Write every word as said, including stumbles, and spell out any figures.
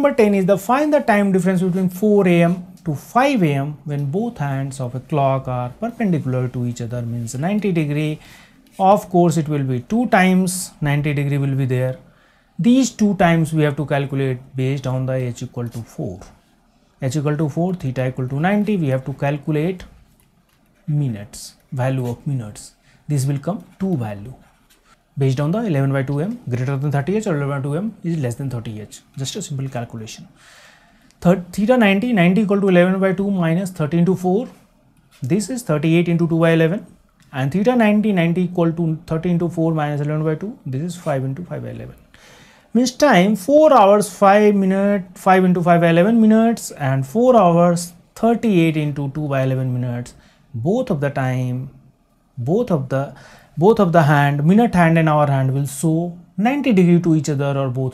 Number ten is the find the time difference between four A M to five A M when both hands of a clock are perpendicular to each other, means ninety degree. Of course, it will be two times ninety degree will be there. These two times we have to calculate based on the h equal to four. H equal to four, theta equal to ninety. We have to calculate minutes, value of minutes. This will come two value based on the eleven by two M greater than thirty H or eleven by two M is less than thirty H. Just a simple calculation. Third, theta ninety, ninety equal to eleven by two minus thirteen to four. This is thirty-eight into two by eleven. And theta ninety, ninety equal to thirteen to four minus eleven by two. This is five into five by eleven. Means time four hours, five minutes, five into five by eleven minutes, and four hours, thirty-eight into two by eleven minutes. Both of the time, both of the, both of the hand, minute hand and hour hand will show ninety degree to each other or both